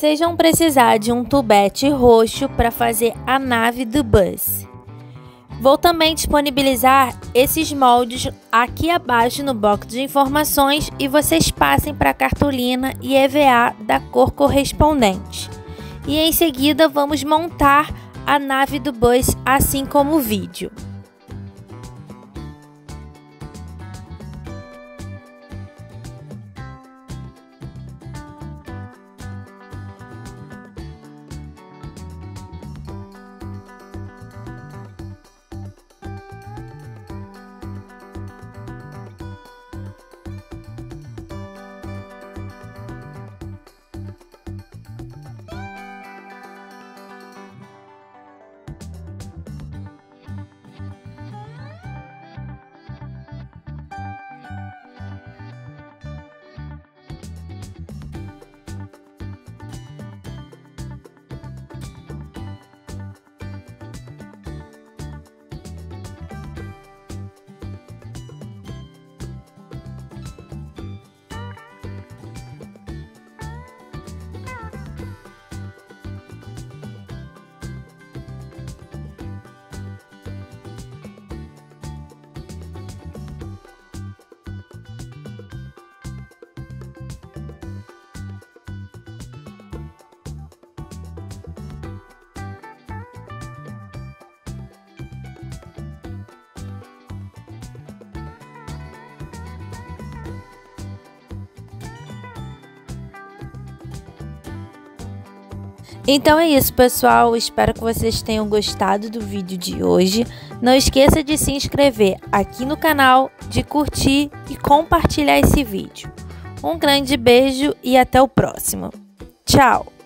Vocês vão precisar de um tubete roxo para fazer a nave do Buzz. Vou também disponibilizar esses moldes aqui abaixo no bloco de informações e vocês passem para a cartolina e EVA da cor correspondente. E em seguida vamos montar a nave do Buzz assim como o vídeo. Então é isso, pessoal, espero que vocês tenham gostado do vídeo de hoje. Não esqueça de se inscrever aqui no canal, de curtir e compartilhar esse vídeo. Um grande beijo e até o próximo. Tchau!